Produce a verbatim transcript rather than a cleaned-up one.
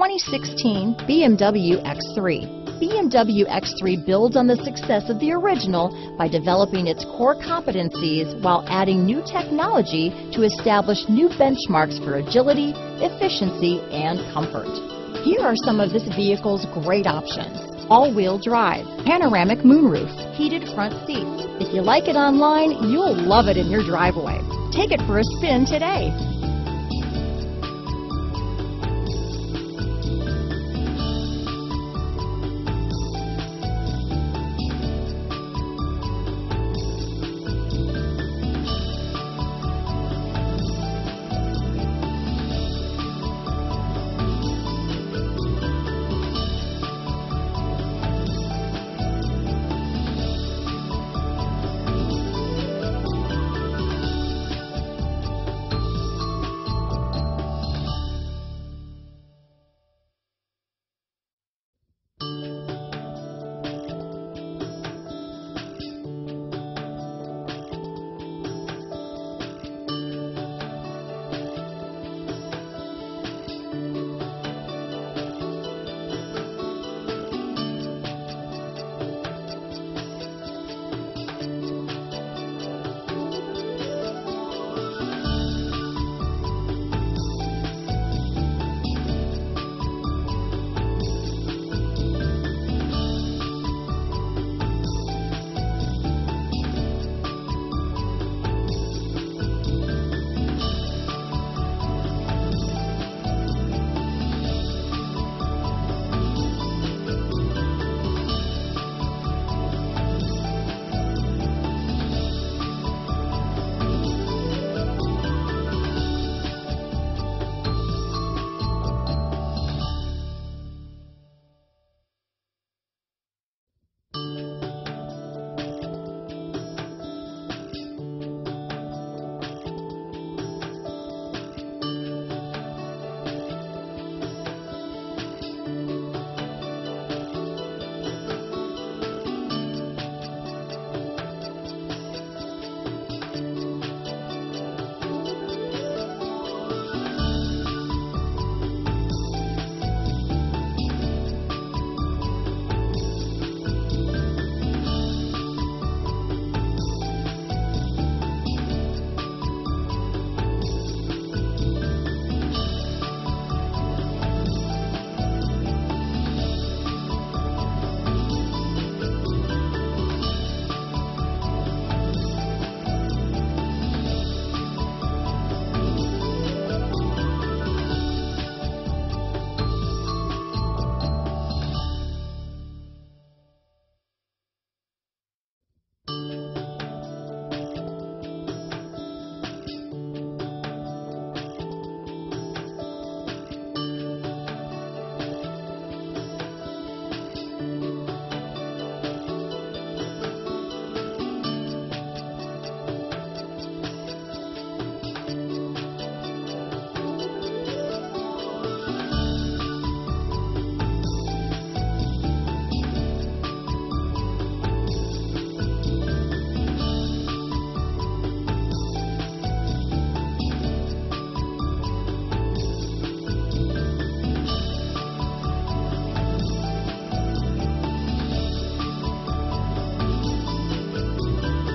twenty sixteen B M W X three. B M W X three builds on the success of the original by developing its core competencies while adding new technology to establish new benchmarks for agility, efficiency, and comfort. Here are some of this vehicle's great options: all-wheel drive, panoramic moonroof, heated front seats. If you like it online, you'll love it in your driveway. Take it for a spin today.